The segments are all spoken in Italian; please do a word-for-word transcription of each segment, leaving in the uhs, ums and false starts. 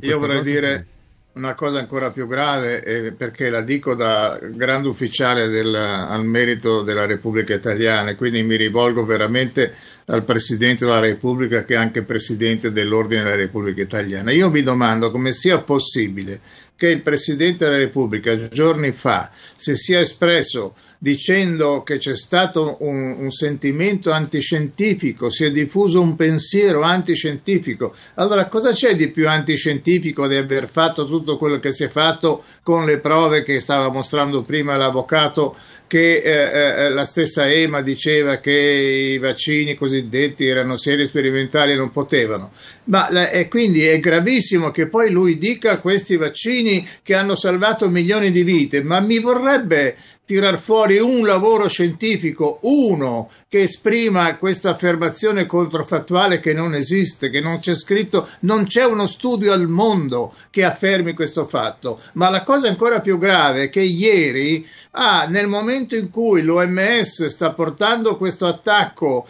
su questa Io vorrei cosa? dire una cosa ancora più grave, eh, perché la dico da grande ufficiale del, al merito della Repubblica Italiana, e quindi mi rivolgo veramente al Presidente della Repubblica, che è anche Presidente dell'Ordine della Repubblica Italiana. Io mi domando come sia possibile che il Presidente della Repubblica giorni fa si sia espresso dicendo che c'è stato un, un sentimento antiscientifico, si è diffuso un pensiero antiscientifico. Allora cosa c'è di più antiscientifico di aver fatto tutto quello che si è fatto con le prove che stava mostrando prima l'avvocato, che eh, eh, la stessa Ema diceva che i vaccini cosiddetti erano serie sperimentali e non potevano. Ma la, e quindi è gravissimo che poi lui dica questi vaccini che hanno salvato milioni di vite, ma mi vorrebbe tirar fuori un lavoro scientifico, uno, che esprima questa affermazione controfattuale che non esiste, che non c'è scritto, non c'è uno studio al mondo che affermi questo fatto. Ma la cosa ancora più grave è che ieri, ah, nel momento in cui l'O M S sta portando questo attacco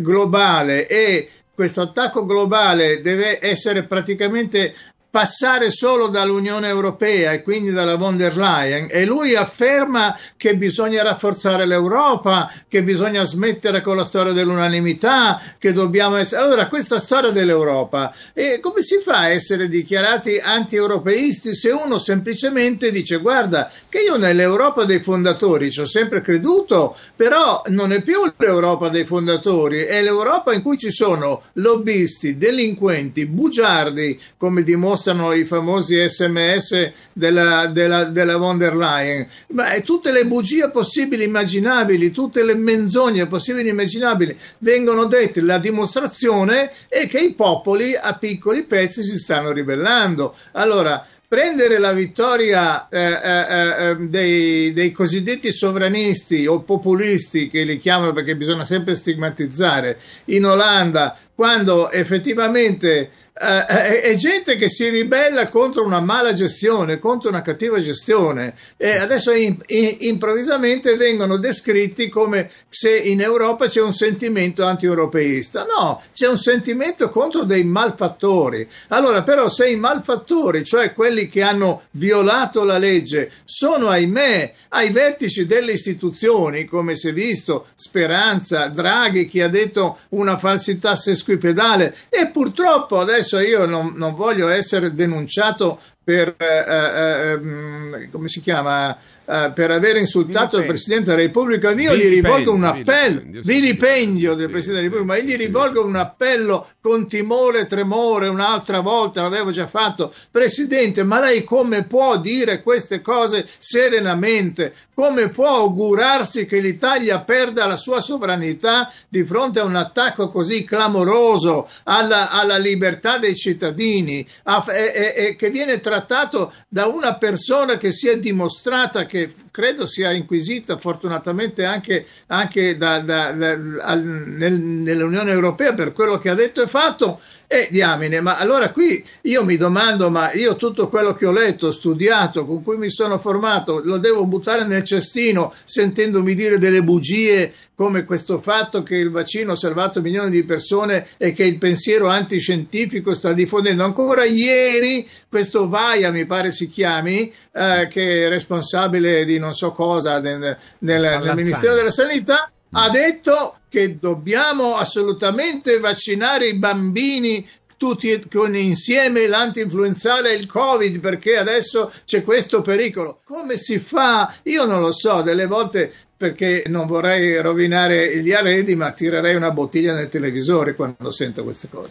globale, e questo attacco globale deve essere praticamente passare solo dall'Unione Europea e quindi dalla von der Leyen, e lui afferma che bisogna rafforzare l'Europa, che bisogna smettere con la storia dell'unanimità, che dobbiamo essere... Allora, questa storia dell'Europa, e come si fa a essere dichiarati anti-europeisti se uno semplicemente dice: guarda che io nell'Europa dei fondatori ci ho sempre creduto, però non è più l'Europa dei fondatori, è l'Europa in cui ci sono lobbisti, delinquenti, bugiardi, come dimostra i famosi S M S della, della, della von der Leyen. Ma tutte le bugie possibili immaginabili, tutte le menzogne possibili immaginabili vengono dette. La dimostrazione è che i popoli a piccoli pezzi si stanno ribellando. Allora, prendere la vittoria eh, eh, eh, dei, dei cosiddetti sovranisti o populisti, che li chiamano perché bisogna sempre stigmatizzare, in Olanda, quando effettivamente Uh, è, è gente che si ribella contro una mala gestione, contro una cattiva gestione, e adesso in, in, improvvisamente vengono descritti come se in Europa c'è un sentimento anti-europeista. No, c'è un sentimento contro dei malfattori. Allora, però, se i malfattori, cioè quelli che hanno violato la legge, sono, ahimè, ai vertici delle istituzioni, come si è visto, Speranza, Draghi, che ha detto una falsità sesquipedale, e purtroppo adesso Adesso io non, non voglio essere denunciato per, eh, eh, come si chiama, eh, per aver insultato il Presidente della Repubblica. Io gli rivolgo un appello, vilipendio del Presidente della Repubblica, ma io gli rivolgo un appello con timore e tremore. Un'altra volta l'avevo già fatto: Presidente, ma lei come può dire queste cose serenamente? Come può augurarsi che l'Italia perda la sua sovranità di fronte a un attacco così clamoroso alla, alla libertà dei cittadini, a, e, e, che viene trattata trattato da una persona che si è dimostrata, che credo sia inquisita fortunatamente anche, anche da, da, da, nel, nell'Unione Europea, per quello che ha detto e fatto? E diamine, ma allora qui io mi domando: ma io tutto quello che ho letto, studiato, con cui mi sono formato, lo devo buttare nel cestino sentendomi dire delle bugie come questo fatto che il vaccino ha salvato milioni di persone e che il pensiero antiscientifico sta diffondendo? Ancora ieri questo Vaia, mi pare si chiami, eh, che è responsabile di non so cosa nel, nel, nel Ministero della Sanità, mm. ha detto che dobbiamo assolutamente vaccinare i bambini tutti con insieme l'anti-influenzale e il Covid, perché adesso c'è questo pericolo. Come si fa? Io non lo so, delle volte, perché non vorrei rovinare gli arredi, ma tirerei una bottiglia nel televisore quando sento queste cose.